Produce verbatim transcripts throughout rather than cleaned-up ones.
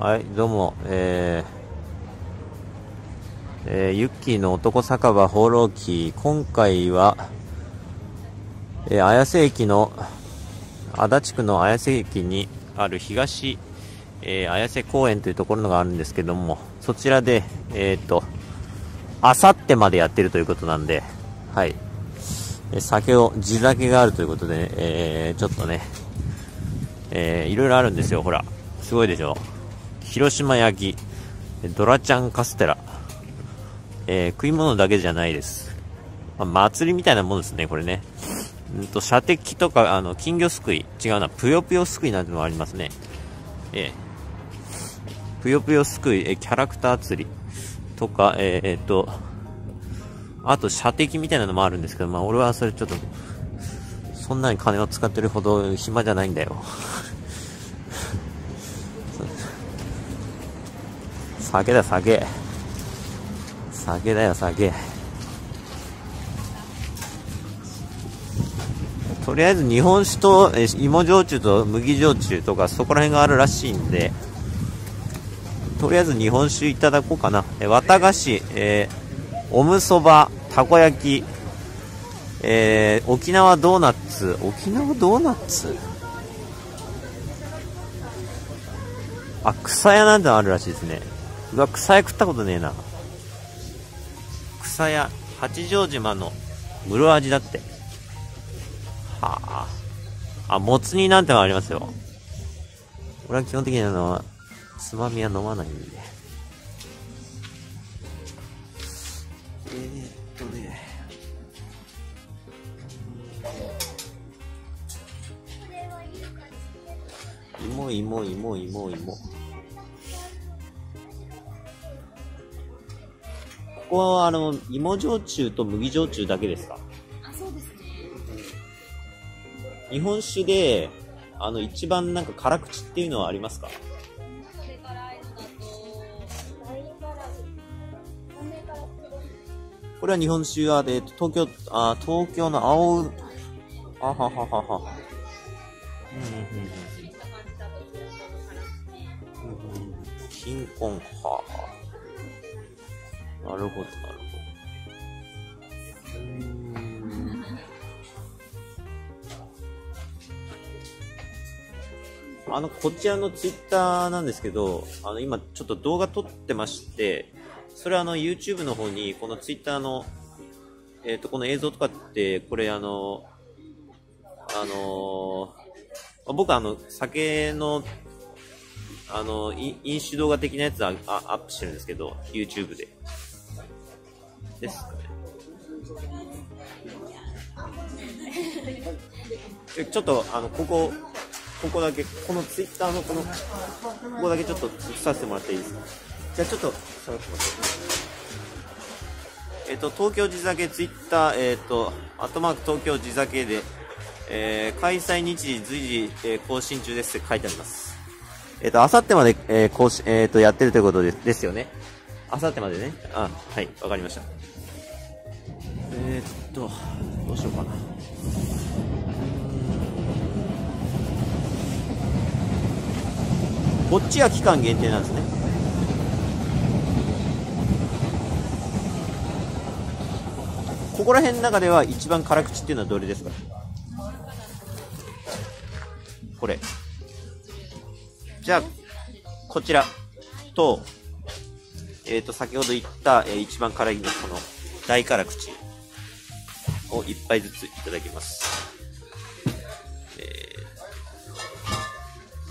はい、どうも、えーえー、ユッキーの男酒場放浪記、今回は、えー、綾瀬駅の、足立区の綾瀬駅にある東、えー、綾瀬公園というところがあるんですけども、そちらで、えーと、あさってまでやってるということなんで、はい、酒を、地酒があるということで、ね、えー、ちょっとね、えー、いろいろあるんですよ。ほら、すごいでしょ。広島焼き、ドラちゃんカステラ、えー、食い物だけじゃないです。まあ、祭りみたいなもんですね、これね。うんと射的とか、あの金魚すくい、違うな、ぷよぷよすくいなんてのもありますね。えー、ぷよぷよすくい、えー、キャラクター釣りとか、えー、っとあと射的みたいなのもあるんですけど、まあ俺はそれちょっとそんなに金を使ってるほど暇じゃないんだよ。酒だ、酒。酒だよ、酒。とりあえず日本酒と芋焼酎と麦焼酎とかそこら辺があるらしいんで、とりあえず日本酒いただこうかな。綿菓子、えー、おむそば、たこ焼き、えー、沖縄ドーナツ、沖縄ドーナツあ、草屋なんてのあるらしいですね。うわ、草屋食ったことねえな。草屋、八丈島の室味だって。はあ。あ、もつ煮なんてのありますよ。俺は基本的にあの、つまみは飲まないんで。えー、っとね。芋、芋、芋、芋、芋。ここはあの芋焼酎と麦焼酎だけですか？あ、そうですね。日本酒であの一番なんか辛口っていうのはありますか？これは日本酒はで東京あ東京の青あはははは。うんうんうん。金婚は。なるほど、なるほど。うーん。あの、こちらのツイッターなんですけど、あの、今ちょっと動画撮ってまして、それあの、YouTube の方に、このツイッターの、えっと、この映像とかって、これあの、あのー、僕あの、酒の、あの、飲酒動画的なやつはアップしてるんですけど、YouTube で。ですかね。ちょっとあのここここだけこのツイッターのこのここだけちょっとさせてもらっていいですか？じゃあちょっと下がってもらって。えっと東京地酒ツイッターえっとアットマーク東京地酒で、えー、開催日時随時、えー、更新中ですって書いてあります。えっとあさってまで、えー、更新えっとやってるということでですよね。あさってまでね。あ、はい、わかりました。えー、っと、どうしようかな。こっちは期間限定なんですね。ここら辺の中では一番辛口っていうのはどれですか？これ。じゃあ、こちらと、えっと、先ほど言った、えー、一番辛いのこの大辛口を一杯ずついただきます。え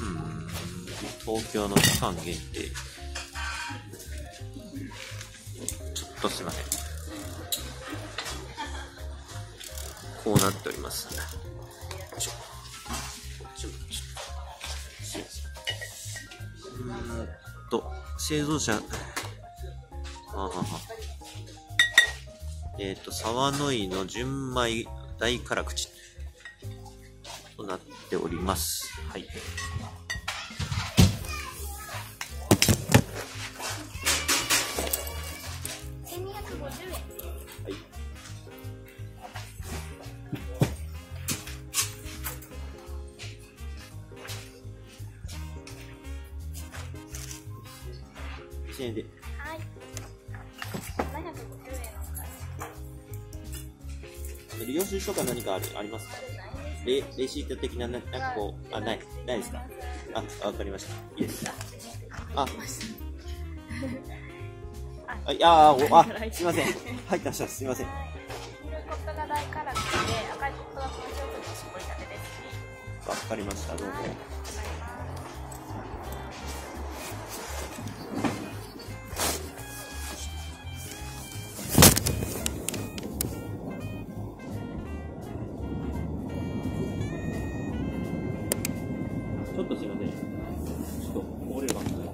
ー、うーん、東京の期間限定。ちょっとすいません。こうなっております。ちょちょちょうーんと、製造者、はははえっ、ー、と、沢の井の純米大辛口となっております。はい。千二百五十円。はい。いちえんで。はい。ななひゃくごじゅうえん。領収書か何かあるありますか？レレシート的ななんかこうあないないですか？あ、わかりました。いいです。あ。あ、いやあ、あ、すみません。入ってました。すみません。黄色いコップが大カラクリで、赤いコップが紅しょうぶの絞りたてです。わかりました。どうぞ。ちょっとすいません。ちょっとこぼれるかもしれない。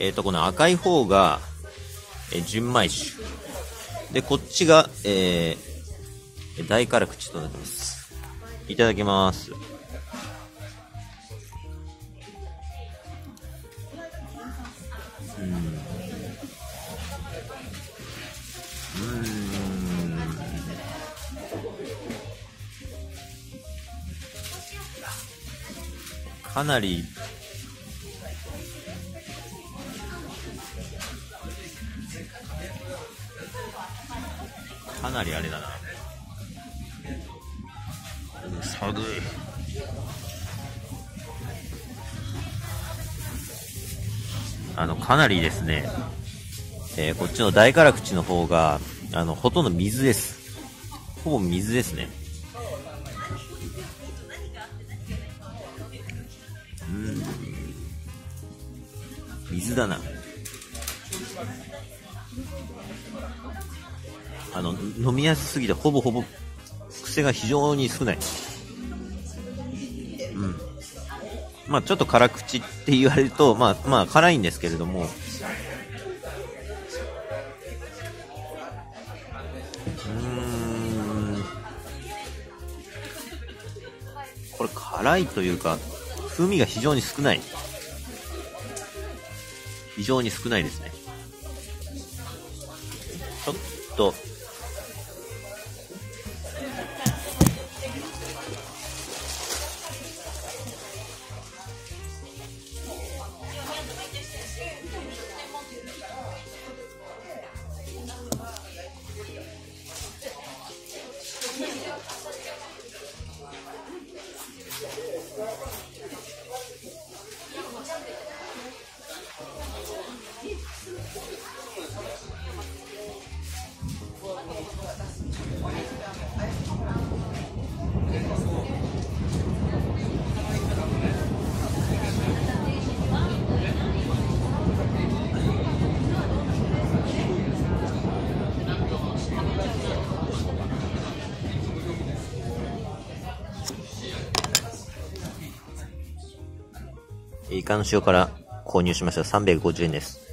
えっと、この赤い方が、えー、純米酒。で、こっちが、えー、大辛口となってます。いただきます。うん。かなり、かなりあれだな。寒い。あの、かなりですね、えー、こっちの大辛口の方が、あの、ほとんど水です。ほぼ水ですね。うん。水だな。あの飲みやすすぎてほぼほぼ癖が非常に少ない、うん、まあちょっと辛口って言われるとまあまあ辛いんですけれども、うーん、これ辛いというか風味が非常に少ない、非常に少ないですね。ちょっとイカの塩から購入しました。さんびゃくごじゅうえんです。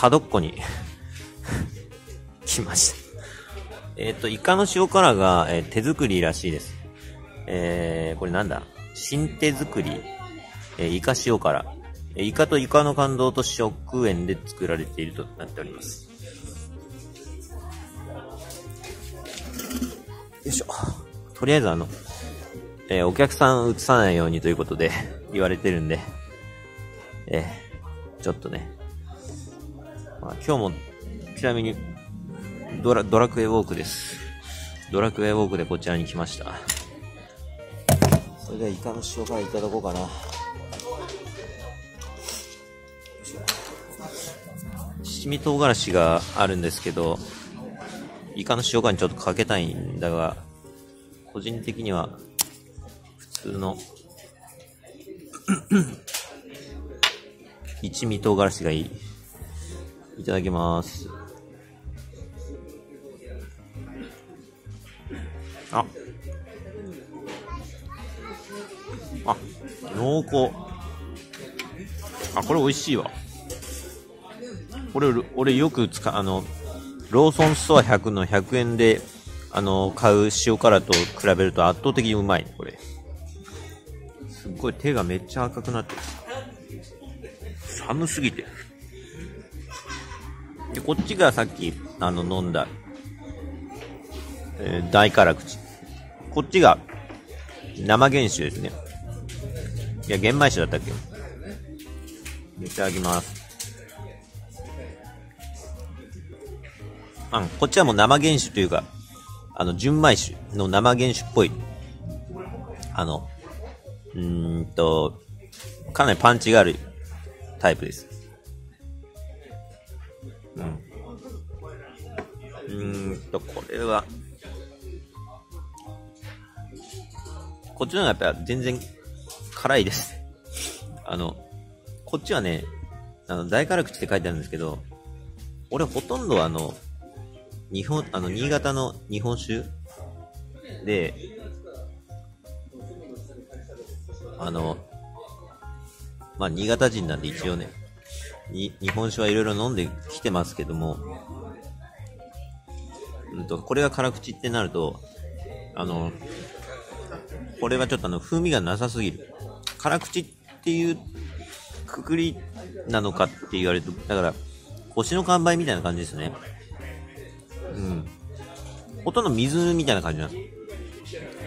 角っこに来ました。えっと、イカの塩辛が、えー、手作りらしいです。えー、これなんだ？新手作り、えー、イカ塩辛。イカとイカの感動と食塩で作られているとなっております。よいしょ。とりあえずあの、えー、お客さん映さないようにということで言われてるんで、えー、ちょっとね、まあ、今日もちなみにドラ、ドラクエウォークです。ドラクエウォークでこちらに来ました。それではイカの塩辛いただこうかな。七味唐辛子があるんですけど、イカの塩辛にちょっとかけたいんだが、個人的には普通の一味唐辛子がいい。いただきます。あ、あ、濃厚。あ、これ美味しいわ。これ俺よく使う、あの、ローソンストアひゃくのひゃくえんで、あの、買う塩辛と比べると圧倒的にうまい、これ。すっごい手がめっちゃ赤くなってる。寒すぎて。で、こっちがさっき、あの、飲んだ、えー、大辛口。こっちが、生原酒ですね。いや、玄米酒だったっけ。いただきます。あ、こっちはもう生原酒というか、あの、純米酒の生原酒っぽい。あの、うーんと、かなりパンチがあるタイプです。うん。うーんと、これは、こっちの方がやっぱ全然辛いです。あの、こっちはね、あの、大辛口って書いてあるんですけど、俺ほとんどあの、日本、あの、新潟の日本酒で、あの、まあ、新潟人なんで一応ね、に日本酒はいろいろ飲んできてますけども、うんと、これが辛口ってなると、あの、これはちょっとあの、風味がなさすぎる。辛口っていうくくりなのかって言われると、だから、星の完売みたいな感じですね。うん。ほとんど水みたいな感じなんです。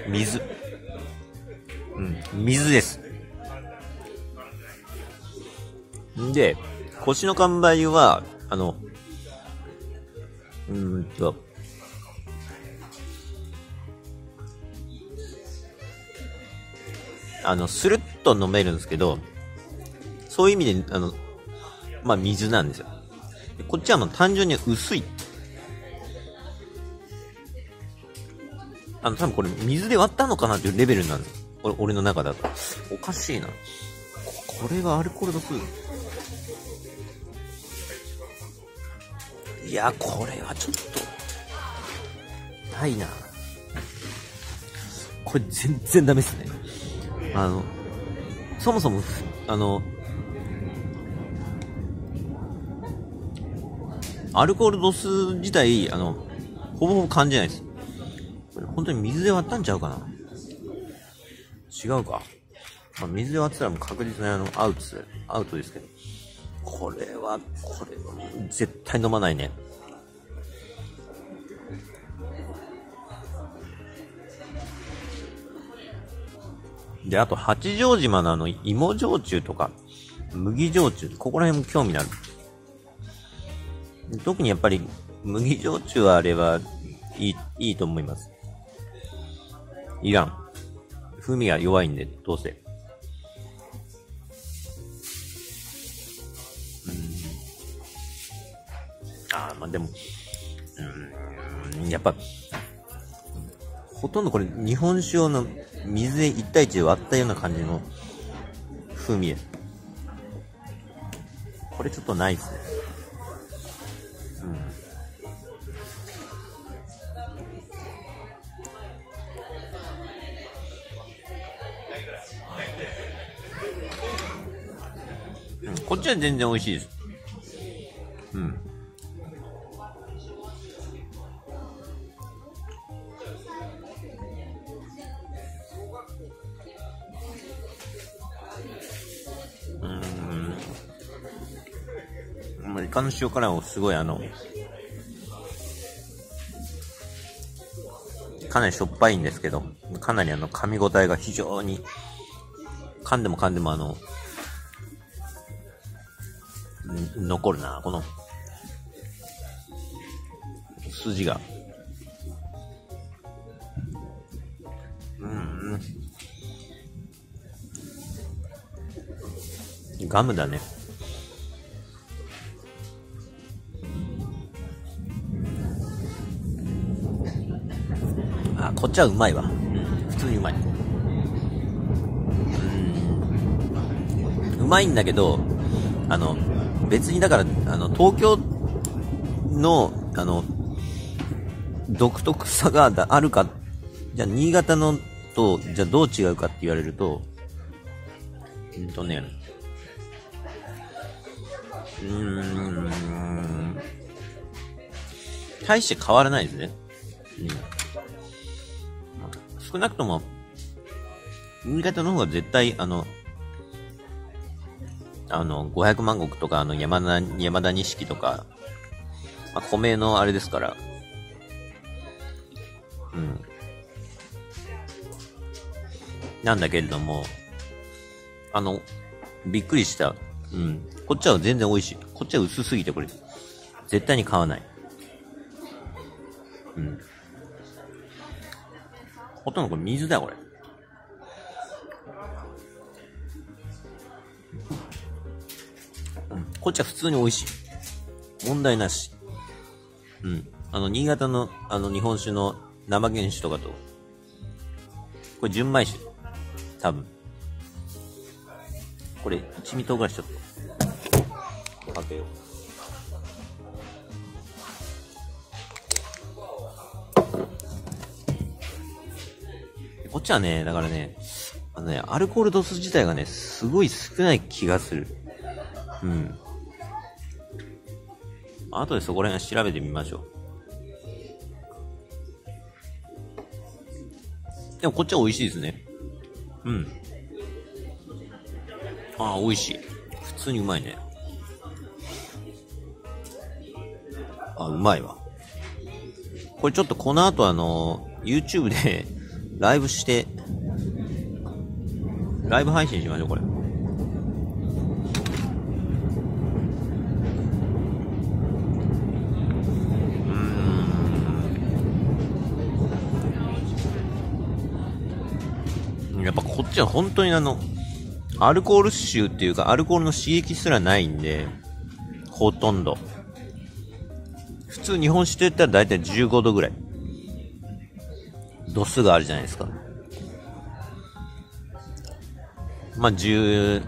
水。うん。水です。んで、腰の完売は、あの、うーんと、あの、スルッと飲めるんですけど、そういう意味で、あの、まあ、水なんですよ。でこっちはもう単純に薄い。あの、多分これ水で割ったのかなっていうレベルなんです。俺、俺の中だと。おかしいな。これがアルコールの風味。いや、これはちょっと、ないな。これ全然ダメですね。あの、そもそも、あの、アルコール度数自体、あの、ほぼほぼ感じないです。本当に水で割ったんちゃうかな？違うか。まあ、水で割ってたらもう確実にあの、アウト、アウトですけど。これは、これは、絶対飲まないね。で、あと、八丈島のあの、芋焼酎とか、麦焼酎、ここら辺も興味のある。特にやっぱり、麦焼酎はあれば、いい、いいと思います。いらん。風味が弱いんで、どうせ。うん。ああ、まあでも、うん、やっぱ、ほとんどこれ、日本酒用の水でいち対いちで割ったような感じの風味です。これちょっとないですね。うん。こっちは全然美味しいです。うん。カの塩辛をすごいあのかなりしょっぱいんですけど、かなりあの噛み応えが非常に、噛んでも噛んでもあの残るな、この筋が。うん、ガムだね。あ、こっちはうまいわ、普通にうまい。うん、うまいんだけど、あの別にだからあの東京のあの独特さがあるか、じゃあ新潟のとじゃあどう違うかって言われると、うんとね、うーん、大して変わらないですね。うん、少なくとも、新潟の方が絶対、あの、あの、ごひゃくまん石とか、あの、山田、山田錦とか、まあ、米のあれですから、うん。なんだけれども、あの、びっくりした。うん。こっちは全然美味しい。こっちは薄すぎて、これ、絶対に買わない。うん。ほとんどこれ水だよ、これ。うん。こっちは普通に美味しい。問題なし。うん。あの、新潟の、あの、日本酒の生原酒とかと、これ純米酒。多分。これ、一味唐辛子ちょっとかけよう。こっちはね、だからね、あのね、アルコール度数自体がね、すごい少ない気がする。うん。あとでそこら辺調べてみましょう。でもこっちは美味しいですね。うん。ああ、美味しい。普通にうまいね。あ、うまいわ。これちょっとこの後あの、YouTube で、ライブして、ライブ配信しましょう、これ。うん。やっぱこっちは本当にあの、アルコール臭っていうか、アルコールの刺激すらないんで、ほとんど。普通日本酒といったら大体じゅうごどぐらい。度数があるじゃないですか。まあ、じゅ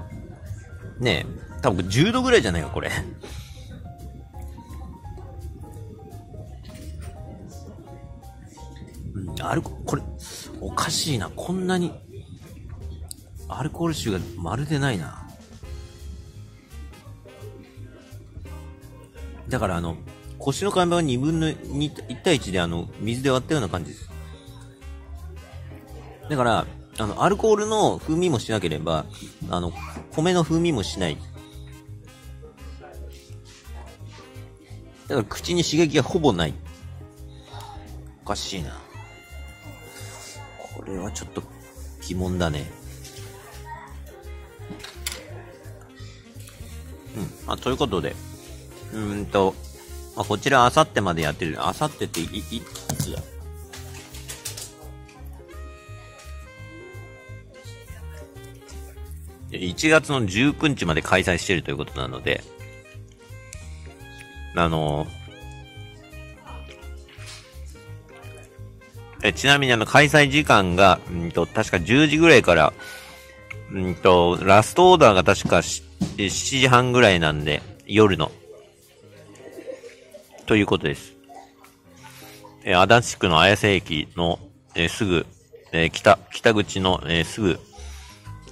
う、ねえ、多分じゅうどぐらいじゃないか、これ。うん、アルコ、これ、おかしいな。こんなに、アルコール臭がまるでないな。だから、あの、腰の看板はにぶんのに、いち対いちで、あの、水で割ったような感じです。だから、あの、アルコールの風味もしなければ、あの、米の風味もしない。だから、口に刺激がほぼない。おかしいな。これはちょっと疑問だね。うん。まあ、ということで、うーんと、まあ、こちら、あさってまでやってる。あさってって、い、い、いつだいちがつのじゅうくにちまで開催しているということなので、あのー、えちなみにあの開催時間が、んと確かじゅうじぐらいから、んとラストオーダーが確かしちじはんぐらいなんで、夜の、ということです。え足立区の綾瀬駅のえすぐ、え北、北口のえすぐ、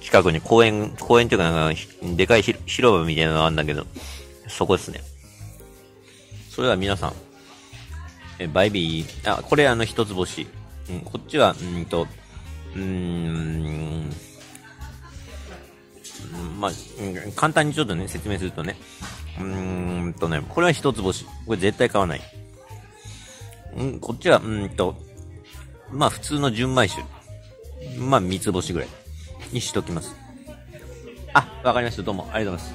近くに公園、公園っていうかなんか、でかい広場みたいなのがあるんだけど、そこですね。それでは皆さん、え、バイビー、あ、これあの一つ星。うん、こっちは、うんと、うーん、まあ、簡単にちょっとね、説明するとね、うーんんとね、これは一つ星。これ絶対買わない。うん、こっちは、うんと、まあ普通の純米酒。まあ三つ星ぐらいにしときます。あ、わかりました。どうもありがとうございます。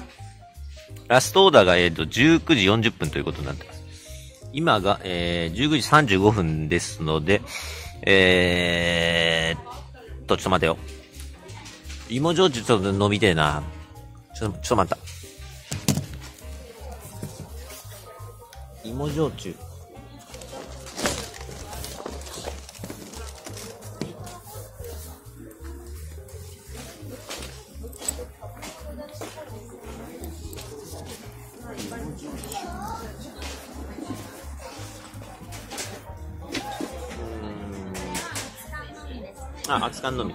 ラストオーダーが、えっと、じゅうくじよんじゅっぷんということになってます。今が、えー、じゅうくじさんじゅうごふんですので、えーっと、ちょっと待てよ。芋焼酎ちょっと飲みてえな。ちょ、ちょっと待った。芋焼酎。あ、熱燗のみ。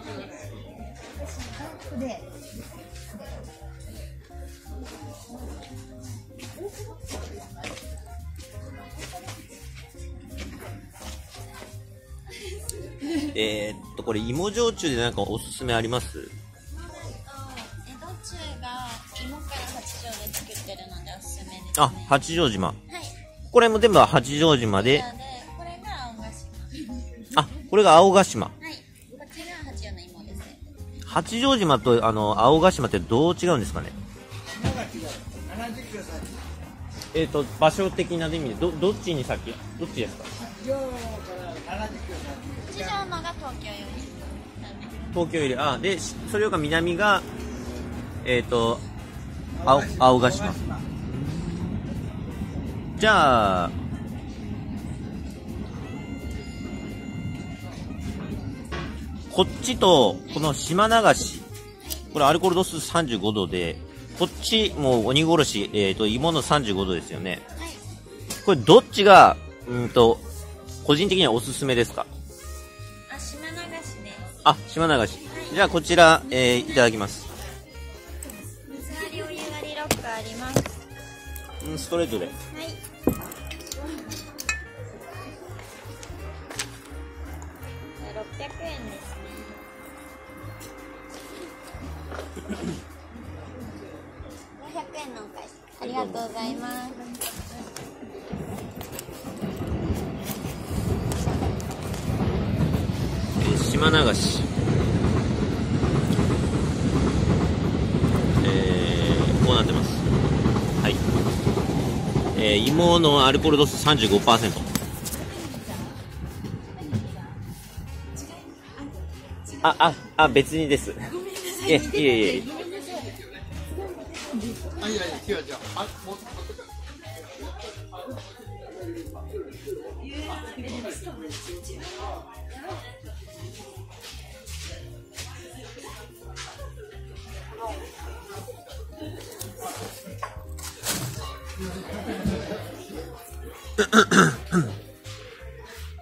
えーっとこれ芋焼酎でなんかおすすめあります？あ、八丈島。はい、これも全部は八丈島で。これが青ヶ島。あ、これが青ヶ島。はい。こっちが八丈の芋ですね。八丈島とあの青ヶ島ってどう違うんですかね。えっと場所的な意味でどどっちに先どっちですか。八丈から七十キロ先。八丈のが東京より。東京よりあでそれより南がえっと青青ヶ島。じゃあこっちとこの島流し、これアルコール度数さんじゅうごどで、こっちもう鬼殺し、えっと芋のさんじゅうごどですよね。これどっちがうんと個人的にはおすすめですか？あ、島流しです。あ、島流し。じゃあこちら、えー、いただきます。水割りお湯割りロックあります。うん、ストレートで。はい。ろっぴゃくえんですね。ごひゃくえんのお返し。ありがとうございます。えー、島流し。えー、こうなってます。はい。えー、芋のアルコール度数 さんじゅうごパーセント。あ、あ、あ、別にです。いえ、いえ、いえ。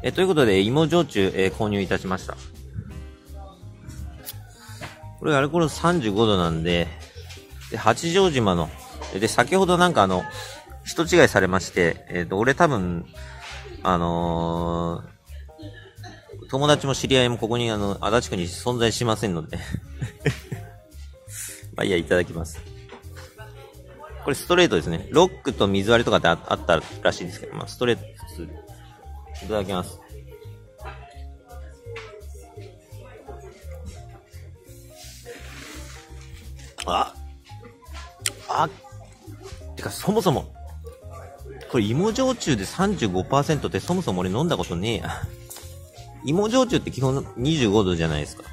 え、ということで、芋焼酎、えー、購入いたしました。これアルコールさんじゅうごどなんで、で八丈島の、で、先ほどなんかあの、人違いされまして、えっと、俺多分、あのー、友達も知り合いもここにあの、足立区に存在しませんので。まあいいや、いただきます。これストレートですね。ロックと水割りとかって あ, あったらしいんですけど、まあストレート普通。いただきます。あ、あ、てかそもそも、これ芋焼酎で さんじゅうごパーセント ってそもそも俺飲んだことねえや。芋焼酎って基本にじゅうごどじゃないですか。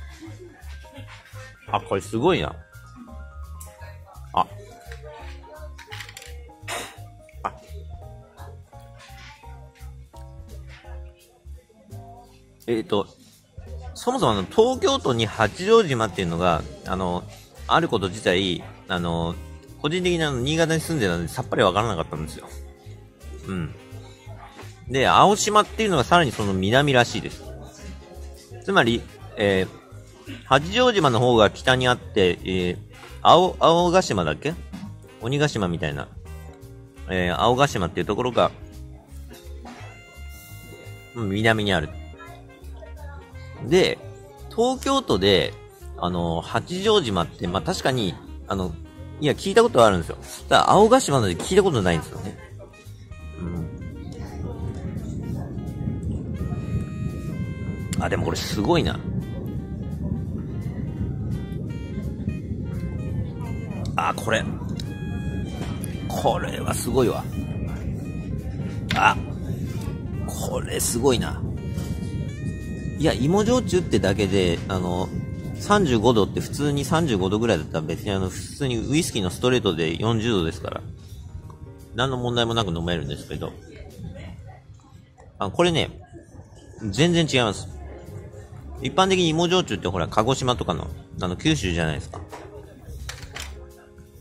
あ、これすごいな。あ、あ、えっと、そもそもあの東京都に八丈島っていうのが、あの、あること自体、あの、個人的にあの新潟に住んでたのでさっぱりわからなかったんですよ。うん。で、青島っていうのがさらにその南らしいです。つまり、えー、八丈島の方が北にあって、えー、青、青ヶ島だっけ？鬼ヶ島みたいな、えー、青ヶ島っていうところが、南にある。で、東京都で、あの、八丈島って、まあ、確かに、あの、いや、聞いたことはあるんですよ。ただ、青ヶ島なんで聞いたことないんですよね。うん。あ、でもこれすごいな。あ、これ。これはすごいわ。あ、これすごいな。いや、芋焼酎ってだけで、あの、さんじゅうごどって普通にさんじゅうごどぐらいだったら別にあの、普通にウイスキーのストレートでよんじゅうどですから、何の問題もなく飲めるんですけど、あ、これね、全然違います。一般的に芋焼酎ってほら、鹿児島とかの、あの、九州じゃないですか。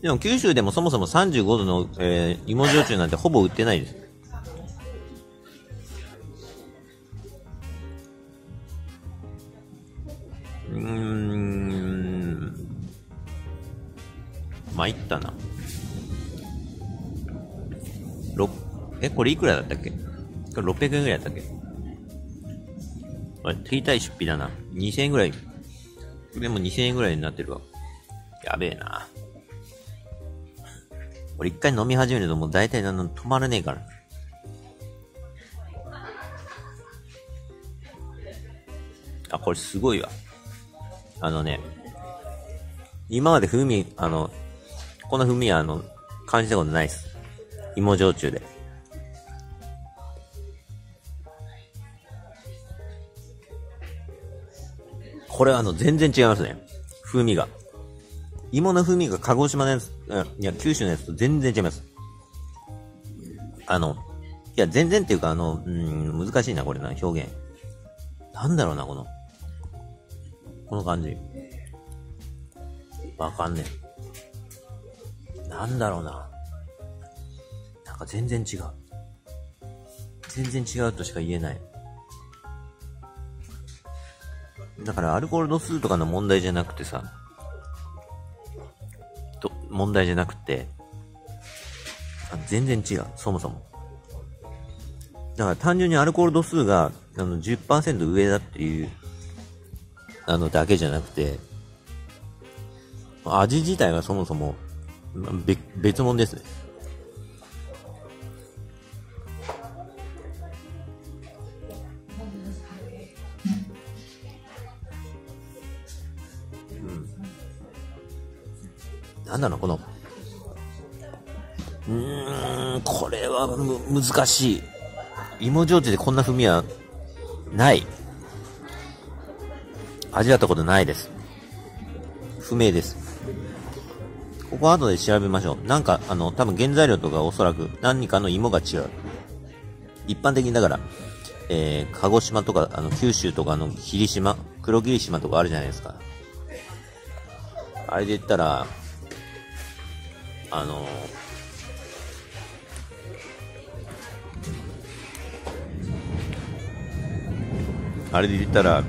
でも九州でもそもそもさんじゅうごどの、えー、芋焼酎なんてほぼ売ってないです。うーん。参ったな。ろく、え、これいくらだったっけ？これろっぴゃくえんぐらいだったっけ？これ、手痛い出費だな。にせんえんぐらい。でもにせんえんぐらいになってるわ。やべえな。これ一回飲み始めるともう大体なんなん止まらねえから。あ、これすごいわ。あのね、今まで風味、あの、この風味はあの、感じたことないです。芋焼酎で。これはあの、全然違いますね。風味が。芋の風味が鹿児島のやつ、いや、九州のやつと全然違います。あの、いや、全然っていうかあの、うん、難しいな、これな、表現。なんだろうな、この。この感じ。わかんねえ。なんだろうな。なんか全然違う。全然違うとしか言えない。だからアルコール度数とかの問題じゃなくてさ、と、問題じゃなくて、あ、全然違う。そもそも。だから単純にアルコール度数があの じゅっパーセント 上だっていう、あのだけじゃなくて、味自体がそもそも別、別物ですね。うん。なんだろう、この、うーん、これはむ難しい。芋焼酎でこんな風味はない。味わったことないです。不明です。ここは後で調べましょう。なんか、あの、多分原材料とかおそらく何かの芋が違う。一般的にだから、えー、鹿児島とか、あの、九州とかの霧島、黒霧島とかあるじゃないですか。あれで言ったら、あの、あれで言ったら、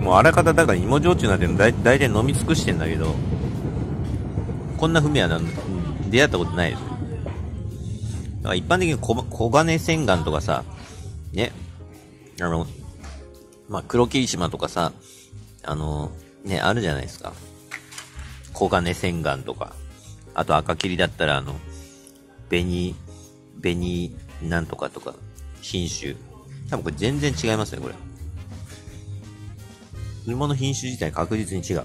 もうあらかただから芋焼酎なんてだい大体飲み尽くしてんだけど、こんな風味はなん出会ったことないです。だから一般的にこ黄金千貫とかさ、ね、あの、まあ、黒霧島とかさ、あの、ね、あるじゃないですか。黄金千貫とか、あと赤霧だったらあの、紅、紅なんとかとか、品種。多分これ全然違いますね、これ。芋の品種自体確実に違う。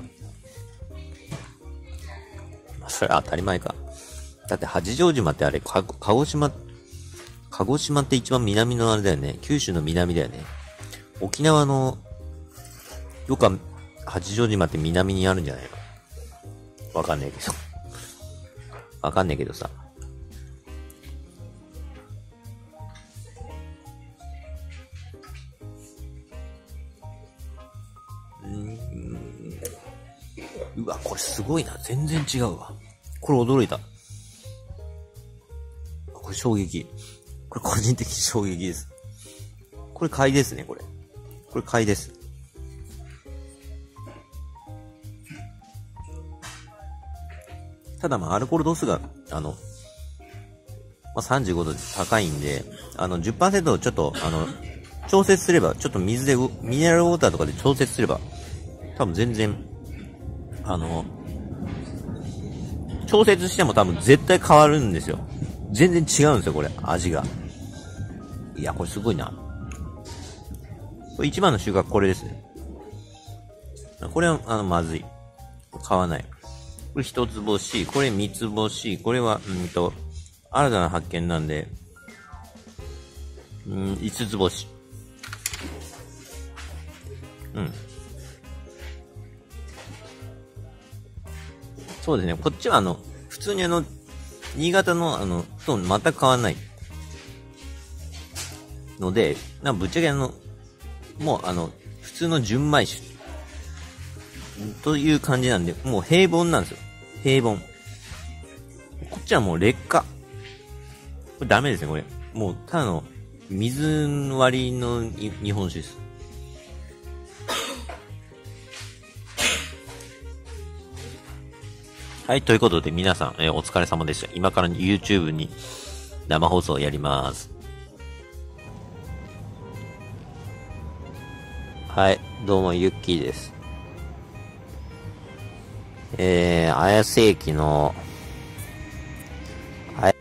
それは当たり前か。だって八丈島ってあれ、か鹿児島、鹿児島って一番南のあれだよね。九州の南だよね。沖縄の、よくは八丈島って南にあるんじゃないの？わかんないけど。わかんないけどさ。うわ、これすごいな。全然違うわ。これ驚いた。これ衝撃。これ個人的衝撃です。これ買いですね、これ。これ買いです。ただまあ、アルコール度数が、あの、まあ、さんじゅうごど高いんで、あの、じゅっパーセント をちょっと、あの、調節すれば、ちょっと水で、ミネラルウォーターとかで調節すれば、多分全然、あの、調節しても多分絶対変わるんですよ。全然違うんですよ、これ、味が。いや、これすごいな。これ一番の収穫これです。これは、あの、まずい。買わない。これ一つ星、これ三つ星、これは、うんと、新たな発見なんで、うん、五つ星。うん。そうですね、こっちはあの、普通にあの、新潟のあの、と全く変わらない。ので、なんかぶっちゃけあの、もうあの、普通の純米酒。という感じなんで、もう平凡なんですよ。平凡。こっちはもう劣化。これダメですね、これ。もうただの水割りの日本酒です。はい、ということで皆さん、えー、お疲れ様でした。今から YouTube に生放送やります。はい、どうもゆっきーです。えー、綾瀬駅の、はい。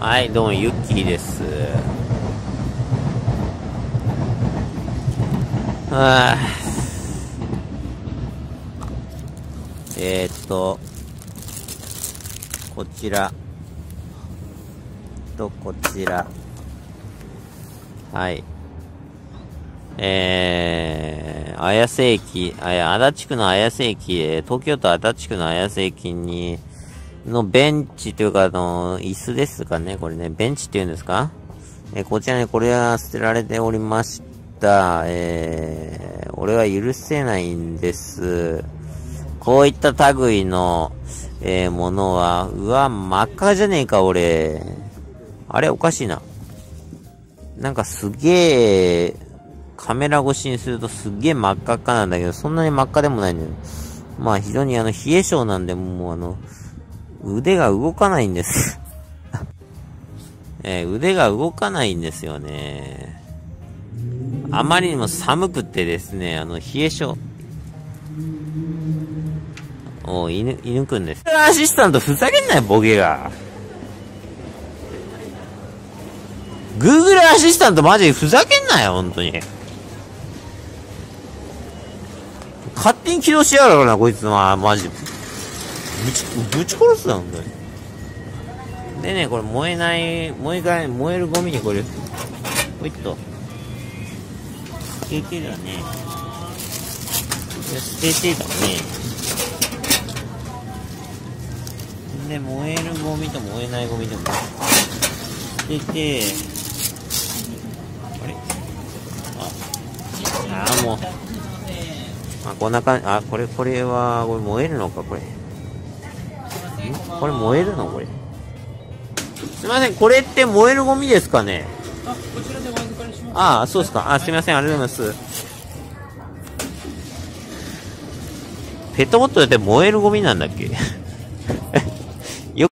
はい、どうも、ゆっきーです。はぁ。えーっと、こちら、と、こちら、はい。えー、綾瀬駅、足立区の綾瀬駅、東京都足立区の綾瀬駅に、のベンチというか、あの、椅子ですかね、これね、ベンチっていうんですか、えー、こちらにこれが捨てられておりました。えー、俺は許せないんです。こういった類の、えー、ものは、うわ、真っ赤じゃねえか、俺。あれ、おかしいな。なんかすげえ、カメラ越しにするとすっげえ真っ赤っかなんだけど、そんなに真っ赤でもないんだよ。まあ非常にあの冷え性なんで、もうあの、腕が動かないんです、えー。腕が動かないんですよね。あまりにも寒くてですね、あの、冷え性。おう、犬、犬くんです。アシスタントふざけんなよ、ボケが。Google アシスタントマジふざけんなよ、本当に。勝手に起動してやろうな、こいつは、マジで。ぶち、ぶち殺すな、ほんとに。でね、これ燃えない、燃えかい、燃えるゴミにこれ、ほいっと。捨ててだね。捨ててだね。で、燃えるゴミと燃えないゴミでも。捨てて、あれあ、あ、もう。あ、こんな感じ、あ、これ、これは、これ燃えるのか、これ。これ燃えるのこれ。すいません、これって燃えるゴミですかね。あ、こちらでお預かりします。ああ、そうですか。あ、すいません、ありがとうございます。ペットボトルって燃えるゴミなんだっけ